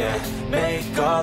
Yeah, make all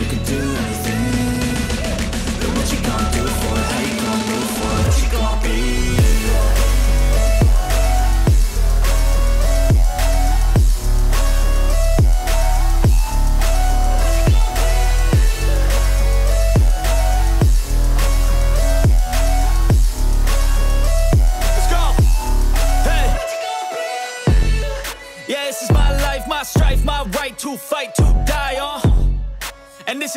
you can do anything? But what you gonna do for it? How you gonna move for it? What you gonna be? Let's go! Hey! What you gonna be? Yeah, this is my life, my strife, my right to fight, to die, and this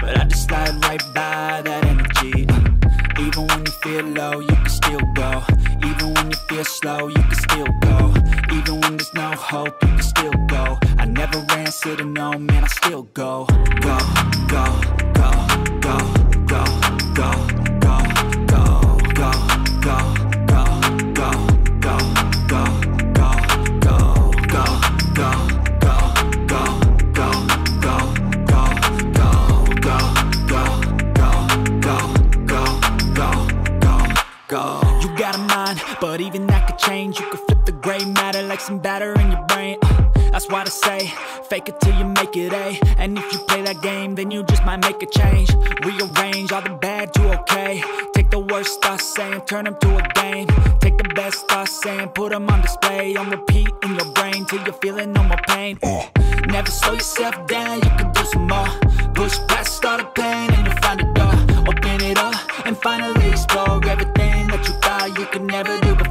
but I just slide right by that energy. Even when you feel low, you can still go. Even when you feel feel slow, you can still go. Even when there's no hope, you can still go. I never ran, sitting no, man, I still go. Go, go, go, go, go, go, go, go, go, go, go, go, go, go, go, go, go, go. You got a mind, but even that could change. You could flip the gray matter like some batter in your brain. That's why they say, fake it till you make it, eh? And if you play that game, then you just might make a change. Rearrange all the bad to okay. Take the worst thoughts saying, turn them to a game. Take the best thoughts saying, put them on display. On repeat in your brain till you're feeling no more pain. Never slow yourself down, you can do some more. Push past all the pain and you'll find a door. Open it up and finally explore everything that you thought you could never do.